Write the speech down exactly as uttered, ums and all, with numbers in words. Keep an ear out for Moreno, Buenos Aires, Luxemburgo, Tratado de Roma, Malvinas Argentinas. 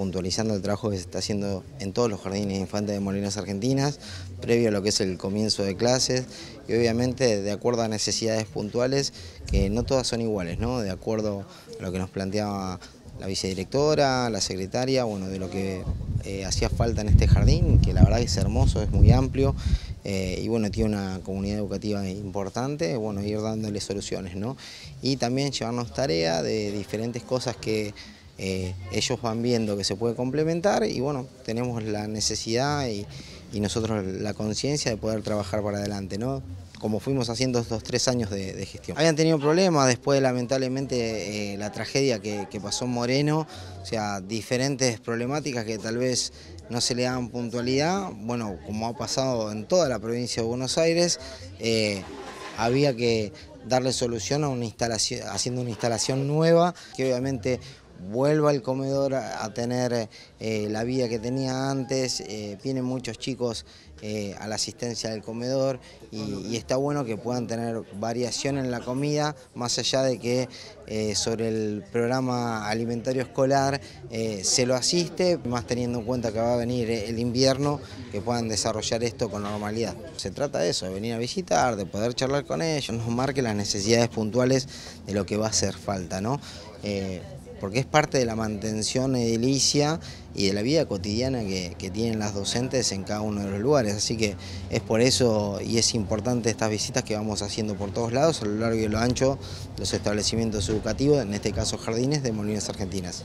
puntualizando el trabajo que se está haciendo en todos los jardines de infantes de Malvinas Argentinas, previo a lo que es el comienzo de clases, y obviamente de acuerdo a necesidades puntuales, que no todas son iguales, ¿no? De acuerdo a lo que nos planteaba la vicedirectora, la secretaria, bueno, de lo que eh, hacía falta en este jardín, que la verdad es hermoso, es muy amplio, eh, y bueno, tiene una comunidad educativa importante, bueno, ir dándole soluciones, ¿no? Y también llevarnos tarea de diferentes cosas que eh, ellos van viendo que se puede complementar, y bueno, tenemos la necesidad y, y nosotros la conciencia de poder trabajar para adelante, ¿no? Como fuimos haciendo estos tres años de, de gestión. Habían tenido problemas después, lamentablemente, eh, la tragedia que, que pasó en Moreno, o sea, diferentes problemáticas que tal vez no se le daban puntualidad. Bueno, como ha pasado en toda la provincia de Buenos Aires, eh, había que darle solución a una instalación, haciendo una instalación nueva, que obviamente vuelva el comedor a tener eh, la vida que tenía antes, eh, vienen muchos chicos eh, a la asistencia del comedor y, y está bueno que puedan tener variación en la comida, más allá de que eh, sobre el programa alimentario escolar eh, se lo asiste, más teniendo en cuenta que va a venir el invierno, que puedan desarrollar esto con normalidad. Se trata de eso, de venir a visitar, de poder charlar con ellos, nos marque las necesidades puntuales de lo que va a hacer falta, ¿no? Eh, porque es parte de la mantención edilicia y de la vida cotidiana que, que tienen las docentes en cada uno de los lugares. Así que es por eso y es importante estas visitas que vamos haciendo por todos lados, a lo largo y a lo ancho, los establecimientos educativos, en este caso jardines de Malvinas Argentinas.